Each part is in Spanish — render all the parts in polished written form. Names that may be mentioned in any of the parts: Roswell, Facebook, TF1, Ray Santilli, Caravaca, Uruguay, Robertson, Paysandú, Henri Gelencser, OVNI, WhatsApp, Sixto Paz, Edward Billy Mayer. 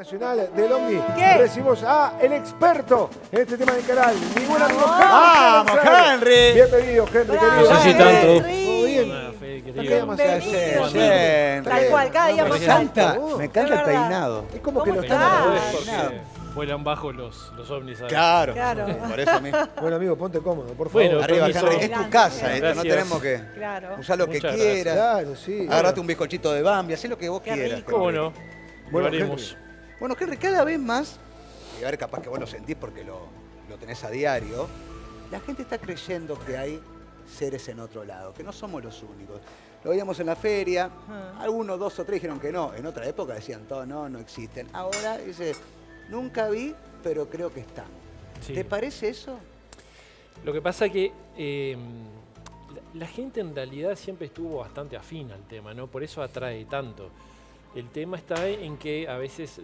Nacional del OVNI. ¿Qué? Recibimos a el experto en este tema del canal, mi buen amigo Henri. ¡Vamos, Henri! Bienvenido, Henri, querido. No sé si tanto. Muy bien. Tal cual, cada día más alto. Me encanta el peinado. Es como que lo están peinando. Vuelan bajo los ovnis. ¿Sabes? Claro, claro. Por eso mismo. Bueno, amigo, ponte cómodo, por favor. Bueno, arriba, Henri. Es tu casa, esto, no tenemos que usar lo que quieras. Claro, sí. Agarrate un bizcochito de Bambi, hacé lo que vos quieras. ¿Cómo no? Bueno, Henri, cada vez más, y a ver, capaz que vos lo sentís porque lo tenés a diario, la gente está creyendo que hay seres en otro lado, que no somos los únicos. Lo veíamos en la feria, algunos, dos o tres dijeron que no. En otra época decían, todo no, no existen. Ahora dice... Nunca vi, pero creo que están. Sí. ¿Te parece eso? Lo que pasa es que la gente en realidad siempre estuvo bastante afín al tema, ¿no? Por eso atrae tanto. El tema está en que a veces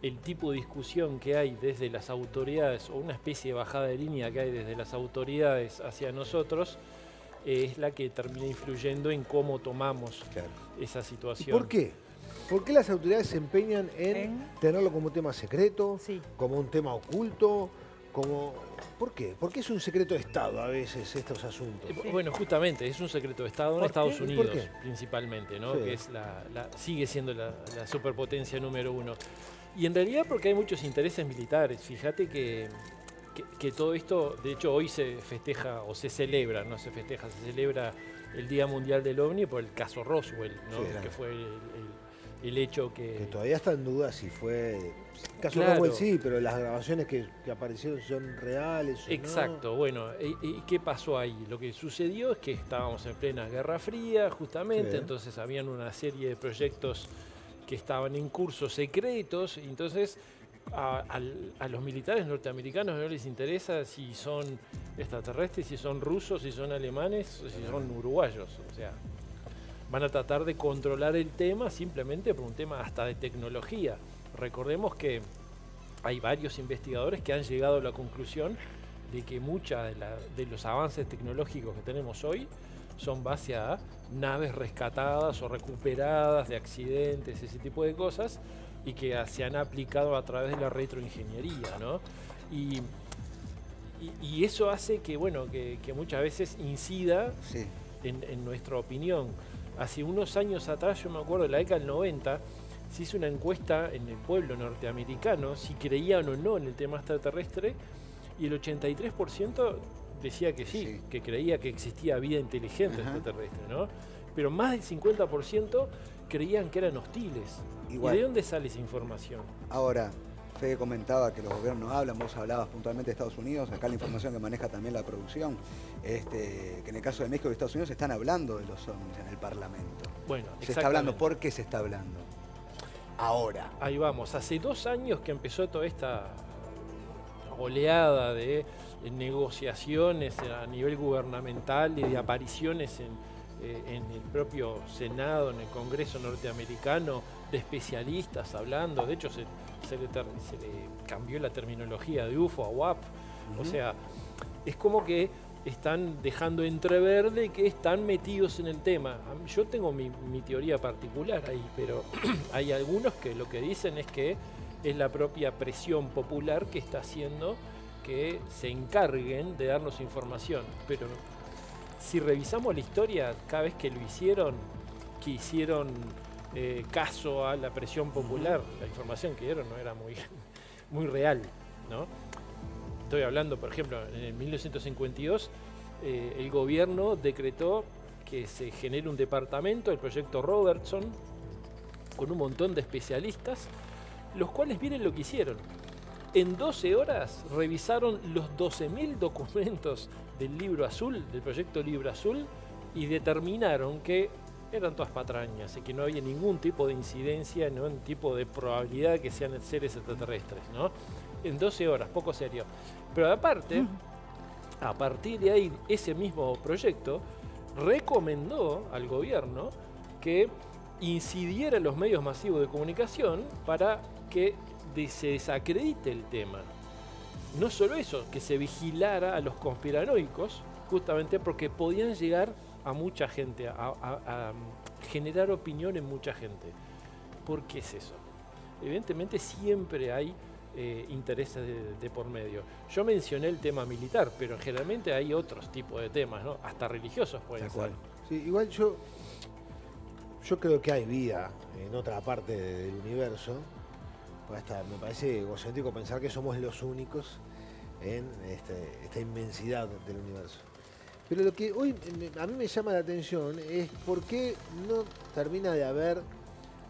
el tipo de discusión que hay desde las autoridades, o una especie de bajada de línea que hay desde las autoridades hacia nosotros, es la que termina influyendo en cómo tomamos esa situación. ¿Y por qué? ¿Por qué las autoridades se empeñan en tenerlo como un tema secreto, como un tema oculto? Como... ¿Por qué? Porque es un secreto de Estado a veces estos asuntos. Bueno, justamente, es un secreto de Estado en Estados Unidos principalmente, ¿no? Sí. Que es sigue siendo la superpotencia número uno. Y en realidad porque hay muchos intereses militares. Fíjate que todo esto, de hecho hoy se festeja o se celebra, no se festeja, se celebra el Día Mundial del OVNI por el caso Roswell, ¿no? Sí, claro. Que fue el hecho que todavía está en duda si fue... Caso Roswell sí, pero las grabaciones que aparecieron son reales o no. Bueno, ¿y qué pasó ahí? Lo que sucedió es que estábamos en plena Guerra Fría, justamente, entonces habían una serie de proyectos que estaban en curso secretos, entonces a los militares norteamericanos no les interesa si son extraterrestres, si son rusos, si son alemanes, o si son uruguayos, o sea... Van a tratar de controlar el tema simplemente por un tema hasta de tecnología. Recordemos que hay varios investigadores que han llegado a la conclusión de que muchos de los avances tecnológicos que tenemos hoy son base a naves rescatadas o recuperadas de accidentes, ese tipo de cosas, y que se han aplicado a través de la retroingeniería, ¿no? Y eso hace que, bueno, que muchas veces incida en nuestra opinión. Hace unos años atrás, yo me acuerdo de la década del 90, se hizo una encuesta en el pueblo norteamericano si creían o no en el tema extraterrestre y el 83% decía que sí, que creía que existía vida inteligente extraterrestre, ¿no? Pero más del 50% creían que eran hostiles. Igual. ¿Y de dónde sale esa información? Ahora, Fede comentaba que los gobiernos hablan, vos hablabas puntualmente de Estados Unidos, acá la información que maneja también la producción, que en el caso de México y Estados Unidos están hablando de los ovnis en el Parlamento. Bueno, se está hablando. ¿Por qué se está hablando? Ahora. Ahí vamos. Hace 2 años que empezó toda esta oleada de negociaciones a nivel gubernamental y de apariciones en el propio Senado, en el Congreso norteamericano, de especialistas hablando. De hecho, se le cambió la terminología de UFO a UAP. O sea, es como que están dejando entrever de que están metidos en el tema. Yo tengo mi teoría particular ahí, pero hay algunos que lo que dicen es que es la propia presión popular que está haciendo que se encarguen de darnos información. Pero si revisamos la historia, cada vez que lo hicieron, que hicieron caso a la presión popular, la información que dieron no era muy real, ¿no? Estoy hablando, por ejemplo, en 1952 el gobierno decretó que se genere un departamento, el proyecto Robertson, con un montón de especialistas, los cuales miren lo que hicieron. En 12 horas revisaron los 12.000 documentos del Libro Azul, del proyecto Libro Azul, y determinaron que eran todas patrañas y que no había ningún tipo de incidencia, ningún tipo de probabilidad de que sean seres extraterrestres, ¿no? En 12 horas, poco serio. Pero aparte, a partir de ahí, ese mismo proyecto recomendó al gobierno que incidiera en los medios masivos de comunicación para que se desacredite el tema. No solo eso, que se vigilara a los conspiranoicos, justamente porque podían llegar a mucha gente, a generar opinión en mucha gente. ¿Por qué es eso? evidentemente siempre hay intereses de por medio. Yo mencioné el tema militar, pero generalmente hay otros tipos de temas, ¿no? Hasta religiosos pueden ser. Sí, igual yo creo que hay vida en otra parte del universo. Hasta me parece egocéntrico pensar que somos los únicos en esta inmensidad del universo. Pero lo que hoy a mí me llama la atención es por qué no termina de haber,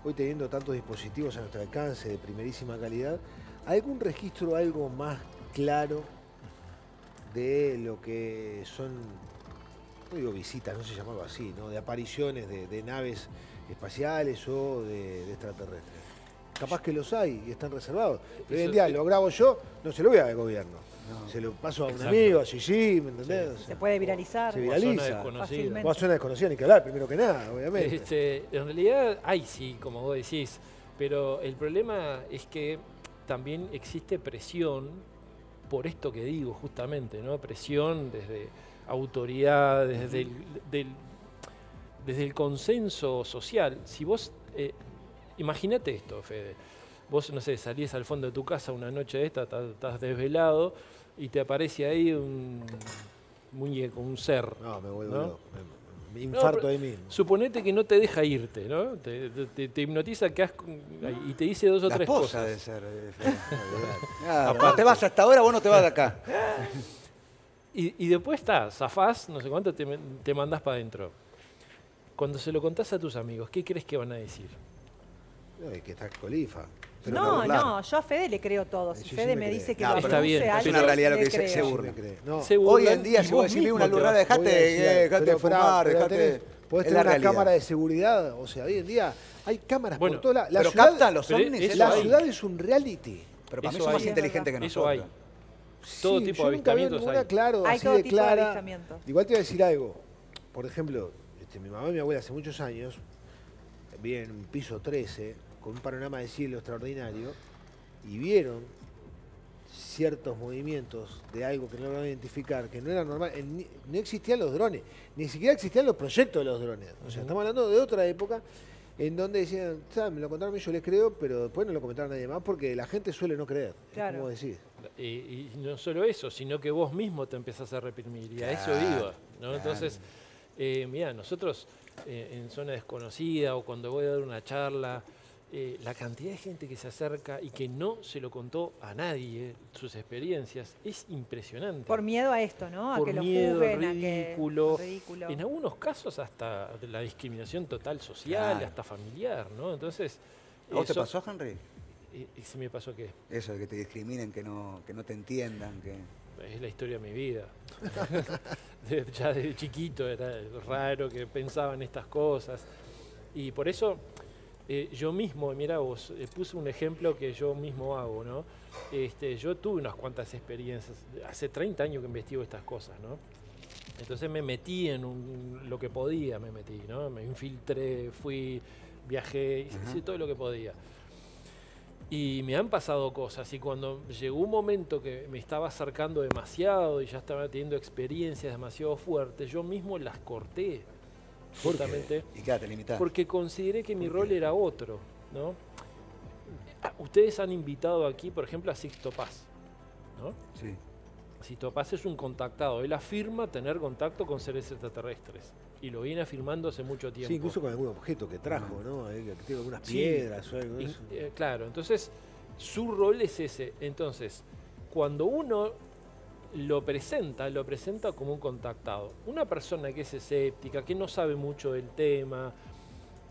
hoy teniendo tantos dispositivos a nuestro alcance de primerísima calidad, algún registro, algo más claro de lo que son, no digo visitas, no se llamaba así, ¿no? De apariciones de naves espaciales o de extraterrestres. Capaz que los hay y están reservados. Pero hoy en día lo grabo yo, no se lo voy al gobierno. No. Se lo paso a un amigo, a Gigi, ¿me entendés? Sí. O sea, se puede viralizar. Se viraliza. O a zona desconocida, ni que hablar, primero que nada, obviamente. En realidad hay, sí, como vos decís. Pero el problema es que también existe presión por esto que digo, justamente, ¿no? Presión desde autoridad, desde el consenso social. Si vos... Imagínate esto, Fede. Vos, no sé, salís al fondo de tu casa una noche de esta, estás desvelado y te aparece ahí un muñeco, un ser. No, me vuelvo, ¿no? Me infarto ahí mismo. Suponete que no te deja irte, ¿no? Te hipnotiza que has, y te dice dos o tres cosas. La esposa debe ser. Claro, te vas hasta ahora, vos no te vas de acá. y después zafás, no sé cuánto, te mandás para adentro. Cuando se lo contás a tus amigos, ¿qué crees que van a decir? Que estás colifa. No, yo a Fede le creo todo. Si Fede me dice que lo produce alguien, es una realidad lo que dice, se burla. Hoy en día, si vos decís una luz rara, dejate de fumar, dejate... Podés tener una cámara de seguridad, o sea, hoy en día hay cámaras por toda la ciudad. Pero captan los ovnis. La ciudad es un reality. Pero para mí son más inteligentes que nosotros. Eso hay. Todo tipo de avistamientos hay. Hay todo tipo de avistamientos. Igual te voy a decir algo. Por ejemplo, mi mamá y mi abuela hace muchos años vivían en un piso 13... con un panorama de cielo extraordinario, y vieron ciertos movimientos de algo que no lograron identificar, que no era normal. No existían los drones, ni siquiera existían los proyectos de los drones. O sea, estamos hablando de otra época en donde decían, me lo contaron, yo les creo, pero después no lo comentaron a nadie más porque la gente suele no creer, claro. Como decís. Y no solo eso, sino que vos mismo te empezás a reprimir, y a eso digo, ¿no? Claro. Entonces, mirá, nosotros en zona desconocida o cuando voy a dar una charla, la cantidad de gente que se acerca y que no se lo contó a nadie sus experiencias es impresionante. Por miedo a esto, ¿no? A que lo juzguen, a que... ridículo. En algunos casos hasta la discriminación total social, hasta familiar, ¿no? Entonces... ¿A vos te pasó, Henry? ¿Se me pasó qué? Eso, que te discriminen, que no te entiendan, que... Es la historia de mi vida. Ya desde chiquito era raro que pensaban estas cosas. Y por eso... yo mismo, mirá vos, puse un ejemplo que yo mismo hago, ¿no? Yo tuve unas cuantas experiencias, hace 30 años que investigo estas cosas, ¿no? Entonces me metí en lo que podía, ¿no? Me infiltré, fui, viajé, hice todo lo que podía. Y me han pasado cosas, y cuando llegó un momento que me estaba acercando demasiado y ya estaba teniendo experiencias demasiado fuertes, yo mismo las corté. Justamente, porque consideré que mi rol era otro, ¿no? Ustedes han invitado aquí, por ejemplo, a Sixto Paz, ¿no? Sí. Sixto Paz es un contactado, él afirma tener contacto con seres extraterrestres y lo viene afirmando hace mucho tiempo. Sí, incluso con algún objeto que trajo, ¿no? Que tiene algunas piedras o algo de eso. Claro, entonces su rol es ese. Entonces, cuando uno... lo presenta como un contactado. Una persona que es escéptica, que no sabe mucho del tema,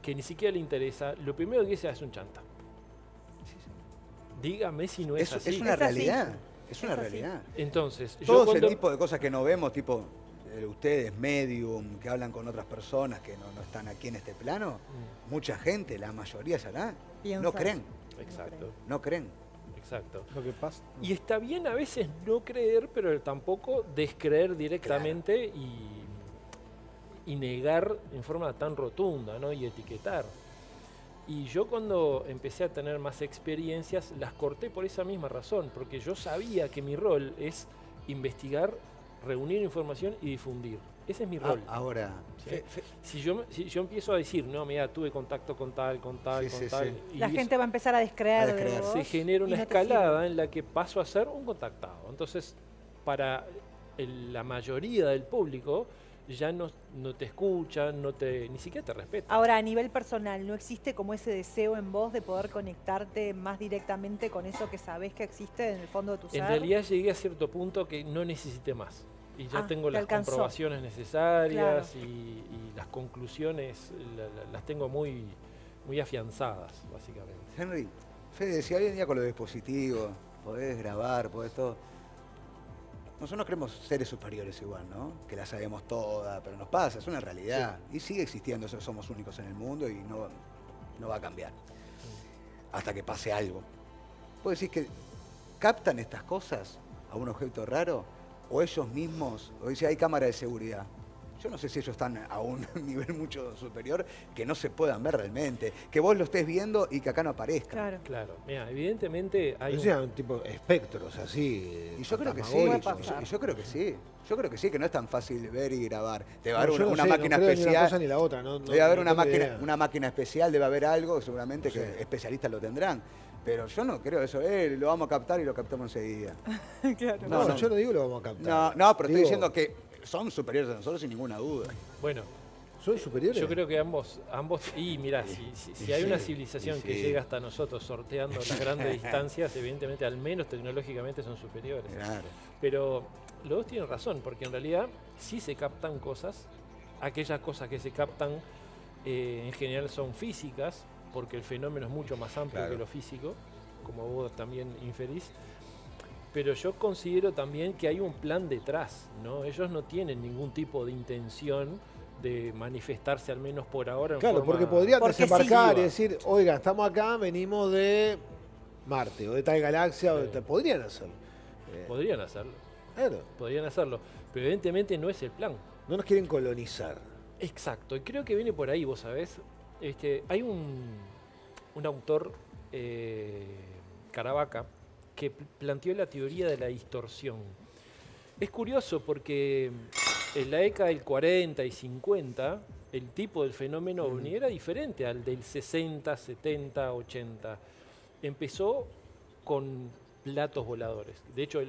que ni siquiera le interesa, lo primero que dice es un chanta. Dígame si no es así. Es una realidad. Es una realidad. Entonces, todo ese tipo de cosas que no vemos, tipo ustedes, medium, que hablan con otras personas que no están aquí en este plano, mucha gente, la mayoría será, no creen. Exacto. No creen. Exacto. Lo que pasa. Y está bien a veces no creer, pero tampoco descreer directamente, claro. y negar en forma tan rotunda, ¿no? Y etiquetar. Y yo cuando empecé a tener más experiencias, las corté por esa misma razón, porque yo sabía que mi rol es investigar, reunir información y difundir. Ese es mi rol. Ahora, ¿sí? Si yo empiezo a decir, no, mira, tuve contacto con tal, y la gente va a empezar a descrear de vos. Se genera una escalada en la que paso a ser un contactado. Entonces, para la mayoría del público, ya no te escuchan, ni siquiera te respetan. Ahora, a nivel personal, ¿no existe como ese deseo en vos de poder conectarte más directamente con eso que sabés que existe en el fondo de tu ser? En realidad llegué a cierto punto que no necesité más. Y ya tengo las comprobaciones necesarias, claro, y las conclusiones las tengo muy, muy afianzadas, básicamente. Henry, Fede, si hoy en día con los dispositivos podés grabar, podés todo... Nosotros creemos seres superiores igual, ¿no? Que la sabemos toda, pero nos pasa, es una realidad. Sí. Y sigue existiendo, somos únicos en el mundo y no va a cambiar. Sí. Hasta que pase algo. ¿Puedes decir que captan estas cosas a un objeto raro? O ellos mismos, o dice, hay cámara de seguridad. Yo no sé si ellos están a un nivel mucho superior que no se puedan ver realmente, que vos lo estés viendo y que acá no aparezca. Claro, claro. Mira, evidentemente hay... O sea, un tipo de espectros así. Y yo creo que sí, yo creo que sí. Yo creo que sí, que no es tan fácil ver y grabar. Debe haber una máquina especial. Debe haber una máquina especial, debe haber algo, seguramente que especialistas lo tendrán. Pero yo no creo eso, lo vamos a captar y lo captamos enseguida. Claro. No, yo no digo lo vamos a captar. No, pero digo, estoy diciendo que son superiores a nosotros sin ninguna duda. Bueno. ¿Son superiores? Yo creo que ambos y mirá, si hay una civilización que llega hasta nosotros sorteando las grandes distancias, evidentemente al menos tecnológicamente son superiores. Claro. Pero los dos tienen razón, porque en realidad sí se captan cosas. Aquellas cosas que se captan en general son físicas, porque el fenómeno es mucho más amplio, claro, que lo físico, como vos también inferís. Pero yo considero también que hay un plan detrás, ¿no? Ellos no tienen ningún tipo de intención de manifestarse, al menos por ahora. En claro, forma... porque podrían desembarcar y decir, oiga, estamos acá, venimos de Marte, o de tal galaxia, o de tal... Podrían hacerlo. Podrían hacerlo. Claro. Podrían hacerlo, pero evidentemente no es el plan. No nos quieren colonizar. Exacto, y creo que viene por ahí, vos sabés. Hay un autor, Caravaca, que planteó la teoría de la distorsión. Es curioso porque en la década del 40 y 50 el tipo del fenómeno OVNI era diferente al del 60, 70, 80. Empezó con platos voladores. De hecho,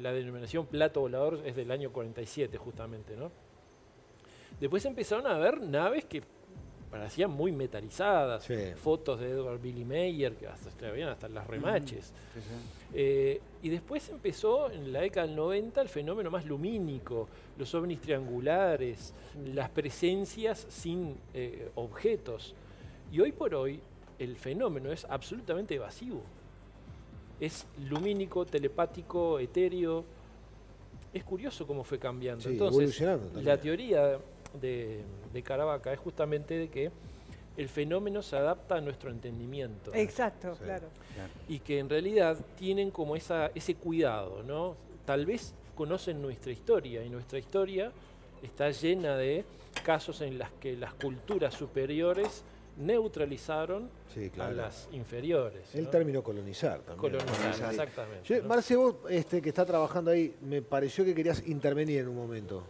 la denominación plato volador es del año 47 justamente, ¿no? Después empezaron a ver naves que parecían muy metalizadas, sí, fotos de Edward Billy Mayer, que hasta las remaches. Sí, sí. Y después empezó en la década del 90 el fenómeno más lumínico, los ovnis triangulares, las presencias sin objetos. Y hoy por hoy el fenómeno es absolutamente evasivo. Es lumínico, telepático, etéreo. Es curioso cómo fue cambiando. Sí, entonces, la teoría de Caravaca es justamente de que el fenómeno se adapta a nuestro entendimiento. Exacto, sí, claro. Y que en realidad tienen como ese cuidado, ¿no? Tal vez conocen nuestra historia, y nuestra historia está llena de casos en las que las culturas superiores neutralizaron, sí, claro, a las inferiores. El, ¿no?, término colonizar también. Colonizar, exactamente. ¿No? Marce, vos que está trabajando ahí, me pareció que querías intervenir en un momento.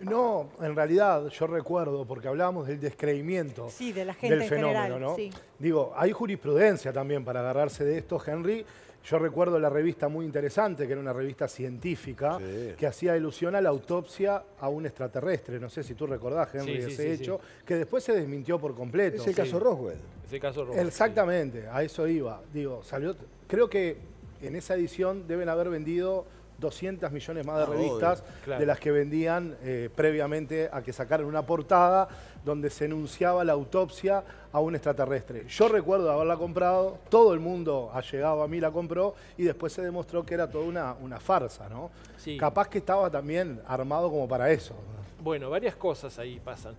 No, en realidad yo recuerdo, porque hablábamos del descreimiento, sí, de la gente del fenómeno, en general, ¿no? Sí. Digo, hay jurisprudencia también para agarrarse de esto, Henry. Yo recuerdo la revista muy interesante, que era una revista científica, sí, que hacía alusión a la autopsia a un extraterrestre. No sé si tú recordás, Henry, sí, sí, ese sí, hecho, sí, que después se desmintió por completo. Es el caso Roswell. Es el caso Roswell. Exactamente, sí, a eso iba. Digo, salió. Creo que en esa edición deben haber vendido 200 millones más de revistas, obvio, claro, de las que vendían previamente a que sacaran una portada donde se enunciaba la autopsia a un extraterrestre. Yo recuerdo haberla comprado, todo el mundo allegado a mí la compró y después se demostró que era toda una farsa, ¿no? Sí. Capaz que estaba también armado como para eso. Bueno, varias cosas ahí pasan.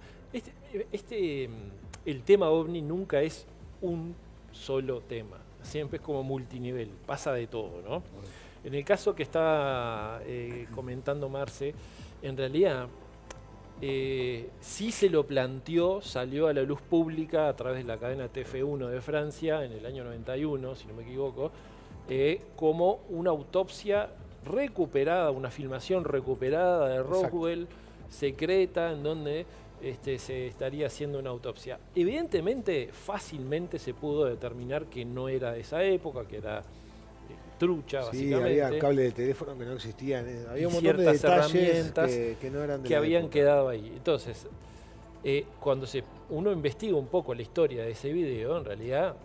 El tema OVNI nunca es un solo tema, siempre es como multinivel, pasa de todo, ¿no? En el caso que está comentando Marce, en realidad sí se lo planteó, salió a la luz pública a través de la cadena TF1 de Francia en el año 91, si no me equivoco, como una autopsia recuperada, una filmación recuperada de Roswell. secreta en donde se estaría haciendo una autopsia. Evidentemente, fácilmente se pudo determinar que no era de esa época, que era trucha, básicamente. Sí, había cables de teléfono que no existían, había un montón de detalles que no eran de que habían quedado ahí. Entonces, cuando uno investiga un poco la historia de ese video, en realidad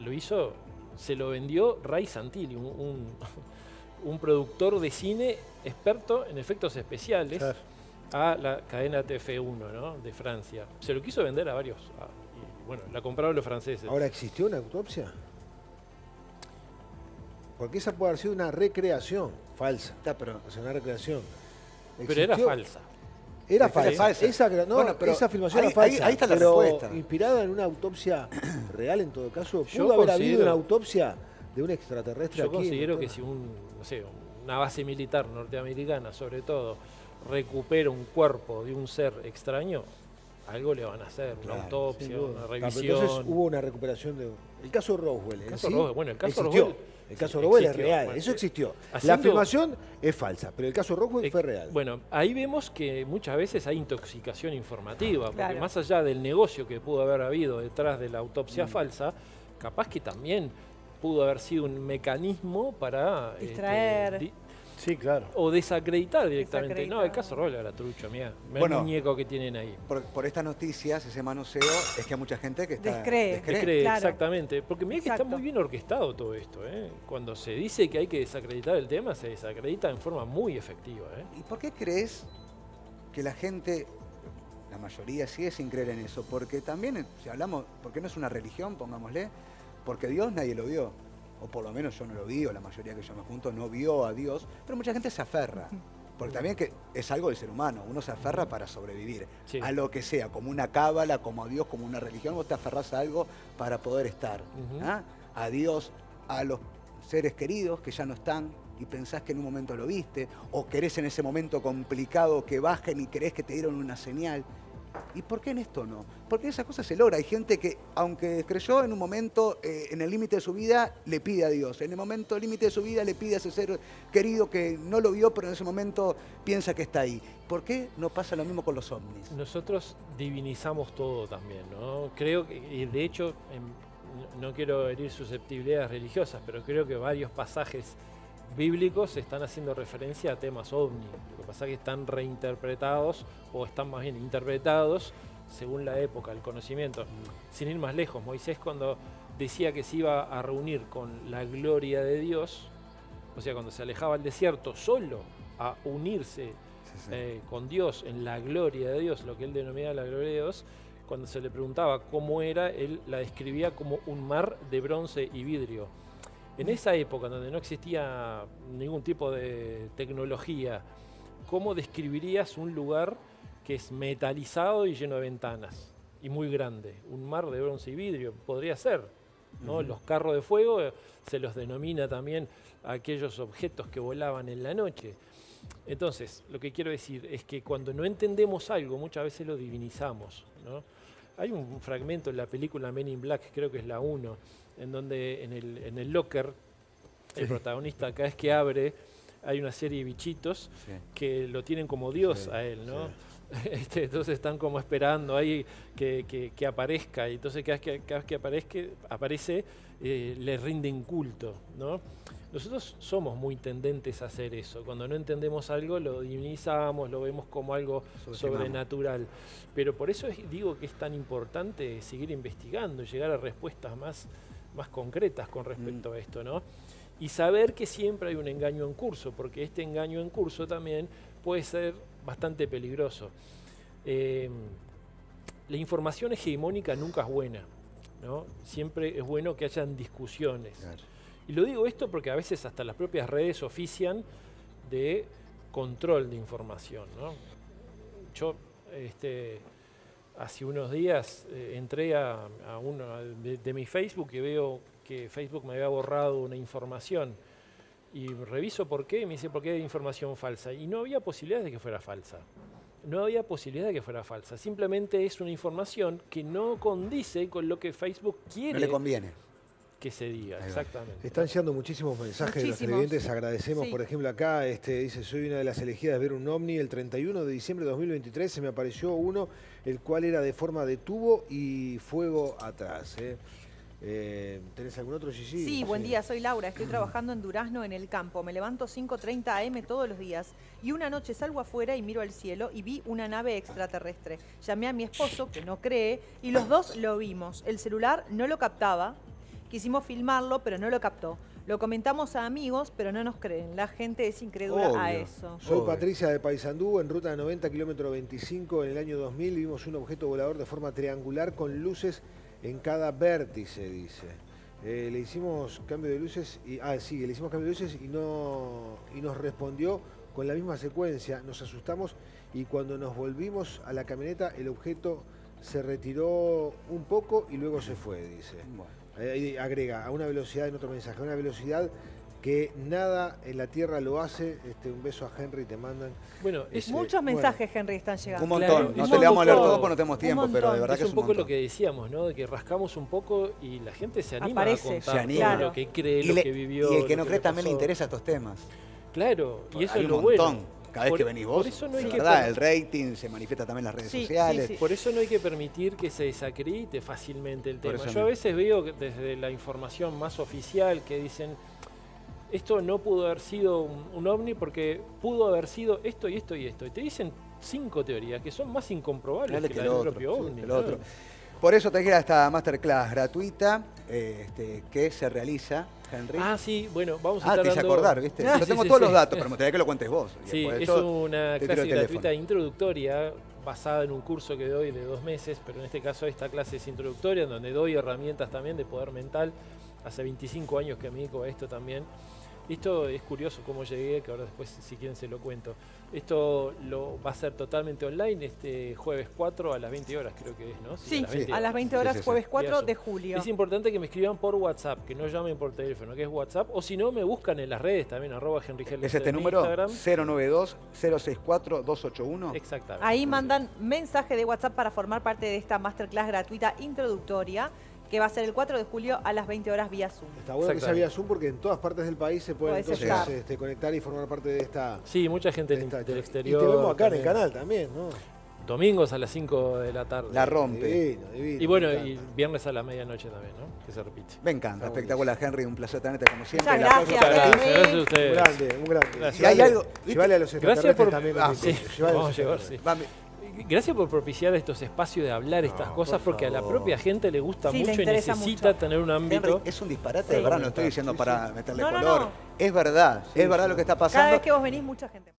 lo hizo, se lo vendió Ray Santilli, un productor de cine experto en efectos especiales, claro, a la cadena TF1, ¿no?, de Francia. Se lo quiso vender a varios, y bueno, la compraron los franceses. ¿Ahora existió una autopsia? Porque esa puede haber sido una recreación falsa. Está, pero es una recreación. ¿Existió? Pero era falsa. Era falsa. Esa filmación era falsa. Ahí está la respuesta. Inspirada en una autopsia real, en todo caso. ¿Pudo haber habido una autopsia de un extraterrestre? Yo considero que si una base militar norteamericana, sobre todo, recupera un cuerpo de un ser extraño, algo le van a hacer, claro, una autopsia, una revisión. Claro, entonces hubo una recuperación de... El caso Roswell, el caso Roswell es real, bueno, eso existió. La afirmación es falsa, pero el caso Roswell fue real. Bueno, ahí vemos que muchas veces hay intoxicación informativa, porque claro, más allá del negocio que pudo haber habido detrás de la autopsia falsa, capaz que también pudo haber sido un mecanismo para... distraer. Sí, claro. O desacreditar directamente. Desacreditar. No, el caso Roswell era trucho, mira. Bueno, el muñeco que tienen ahí. Por estas noticias, ese manoseo, es que hay mucha gente que está... Descree, claro, exactamente. Porque mira que está muy bien orquestado todo esto, ¿eh? Cuando se dice que hay que desacreditar el tema, se desacredita en forma muy efectiva, ¿eh? ¿Y por qué crees que la gente, la mayoría, sigue sin creer en eso? Porque también, si hablamos, porque no es una religión, pongámosle, porque Dios nadie lo vio. O por lo menos yo no lo vi, o la mayoría que yo me junto no vio a Dios, pero mucha gente se aferra, porque también que es algo del ser humano, uno se aferra para sobrevivir, sí, a lo que sea, como una cábala, como a Dios, como una religión, vos te aferrás a algo para poder estar, ¿ah?, a Dios, a los seres queridos que ya no están, y pensás que en un momento lo viste, o querés en ese momento complicado que bajen y creés que te dieron una señal. ¿Y por qué en esto no? Porque esas cosas se logra. Hay gente que, aunque creyó en un momento, en el límite de su vida, le pide a Dios. En el momento límite de su vida le pide a ese ser querido que no lo vio, pero en ese momento piensa que está ahí. ¿Por qué no pasa lo mismo con los ovnis? Nosotros divinizamos todo también, ¿no? Creo que, y de hecho, no quiero herir susceptibilidades religiosas, pero creo que varios pasajes bíblicos están haciendo referencia a temas ovni. Lo que pasa es que están reinterpretados, o están más bien interpretados según la época, el conocimiento. Sin ir más lejos, Moisés, cuando decía que se iba a reunir con la gloria de Dios, o sea, cuando se alejaba al desierto solo a unirse, sí, con Dios en la gloria de Dios, lo que él denominaba la gloria de Dios, cuando se le preguntaba cómo era, él la describía como un mar de bronce y vidrio. En esa época, donde no existía ningún tipo de tecnología, ¿cómo describirías un lugar que es metalizado y lleno de ventanas? Y muy grande. Un mar de bronce y vidrio, podría ser, ¿no? Los carros de fuego, se los denomina también aquellos objetos que volaban en la noche. Entonces, lo que quiero decir es que cuando no entendemos algo, muchas veces lo divinizamos, ¿no? Hay un fragmento en la película Men in Black, creo que es la 1, en donde en el locker, el protagonista, cada vez que abre, hay una serie de bichitos, sí, que lo tienen como Dios, sí, a él, ¿no? Sí. Entonces están como esperando ahí que aparezca, y entonces cada vez que aparece, le rinden culto, ¿no? Nosotros somos muy tendentes a hacer eso. Cuando no entendemos algo, lo divinizamos, lo vemos como algo sobrenatural. Pero por eso digo que es tan importante seguir investigando, llegar a respuestas más concretas con respecto a esto, ¿no? Y saber que siempre hay un engaño en curso, porque este engaño en curso también puede ser bastante peligroso. La información hegemónica nunca es buena, ¿no? Siempre es bueno que hayan discusiones. Claro. Y lo digo esto porque a veces hasta las propias redes ofician de control de información, ¿no? Yo hace unos días entré a uno de mi Facebook y veo que Facebook me había borrado una información. Y reviso por qué, y me dice por qué hay información falsa. Y no había posibilidad de que fuera falsa. No había posibilidad de que fuera falsa. Simplemente es una información que no condice con lo que Facebook quiere. No le conviene. que se diga, exactamente. Están llegando muchísimos mensajes de los televidentes, agradecemos, por ejemplo, acá, dice, soy una de las elegidas de ver un ovni, el 31 de diciembre de 2023 se me apareció uno, el cual era de forma de tubo y fuego atrás, ¿tenés algún otro, Gigi? Sí, buen día, soy Laura, estoy trabajando en Durazno en el campo, me levanto 5:30 AM todos los días y una noche salgo afuera y miro al cielo y vi una nave extraterrestre. Llamé a mi esposo, que no cree, y los dos lo vimos. El celular no lo captaba, quisimos filmarlo, pero no lo captó. Lo comentamos a amigos, pero no nos creen. La gente es incrédula a eso. Soy Patricia de Paysandú, en ruta 90, kilómetro 25, en el año 2000 vimos un objeto volador de forma triangular con luces en cada vértice, dice. Le hicimos cambio de luces y le hicimos cambio de luces y nos respondió con la misma secuencia. Nos asustamos y cuando nos volvimos a la camioneta el objeto se retiró un poco y luego se fue, dice. Agrega, a una velocidad, en otro mensaje, a una velocidad que nada en la Tierra lo hace. Un beso a Henry, te mandan. Bueno, muchos mensajes, Henry, están llegando. Un montón. Claro, no te le vamos a leer todo porque no tenemos tiempo, pero de verdad que es un poco lo que decíamos, ¿no? De que rascamos un poco y la gente se anima a contar lo que cree, lo que vivió. Y el que no cree también le interesa estos temas. Claro, y eso es lo bueno. Hay un montón. Cada vez que venís vos, el rating se manifiesta también en las redes sociales. Sí. Por eso no hay que permitir que se desacredite fácilmente el tema. Yo a veces veo que desde la información más oficial que dicen, esto no pudo haber sido un ovni porque pudo haber sido esto y esto y esto. Y te dicen 5 teorías que son más incomprobables que la del propio ovni. Por eso te queda esta masterclass gratuita que se realiza, Henry. Bueno, vamos a estar hablando... te hice acordar, ¿viste? Yo tengo todos los datos, pero me gustaría que lo cuentes vos. Sí, es una clase gratuita introductoria basada en un curso que doy de 2 meses, pero en este caso esta clase es introductoria, en donde doy herramientas también de poder mental. Hace 25 años que me dedico a esto también. Esto es curioso cómo llegué, que ahora después, si quieren, se lo cuento. Esto lo va a ser totalmente online este jueves 4 a las 20 horas, creo que es, ¿no? Sí, a las 20 horas, jueves 4 de julio. Es importante que me escriban por WhatsApp, que no llamen por teléfono, que es WhatsApp. O si no, me buscan en las redes también, @HenriGelencser. ¿Es este número? 092-064-281. Exactamente. Ahí mandan mensaje de WhatsApp para formar parte de esta masterclass gratuita introductoria, que va a ser el 4 de julio a las 20 horas vía Zoom. Está bueno que sea vía Zoom porque en todas partes del país se pueden conectar y formar parte de esta... Sí, mucha gente del exterior. Y te vemos acá en el canal también, ¿no? Domingos a las 5 de la tarde. La rompe. Divino, y bueno, y viernes a la medianoche también, ¿no? Que se repite. Me encanta, espectacular, Henry, un placer tenerte como siempre. Muchas gracias a ustedes. Un grande. Gracias. Hay algo... Llevale a los extraterrestres también. Vamos a llevar, sí. Gracias por propiciar estos espacios de hablar estas cosas, porque a la propia gente le gusta mucho y necesita tener un ámbito. Henry, es un disparate, de verdad, no estoy diciendo para meterle color. Es verdad lo que está pasando. Cada vez que vos venís, mucha gente...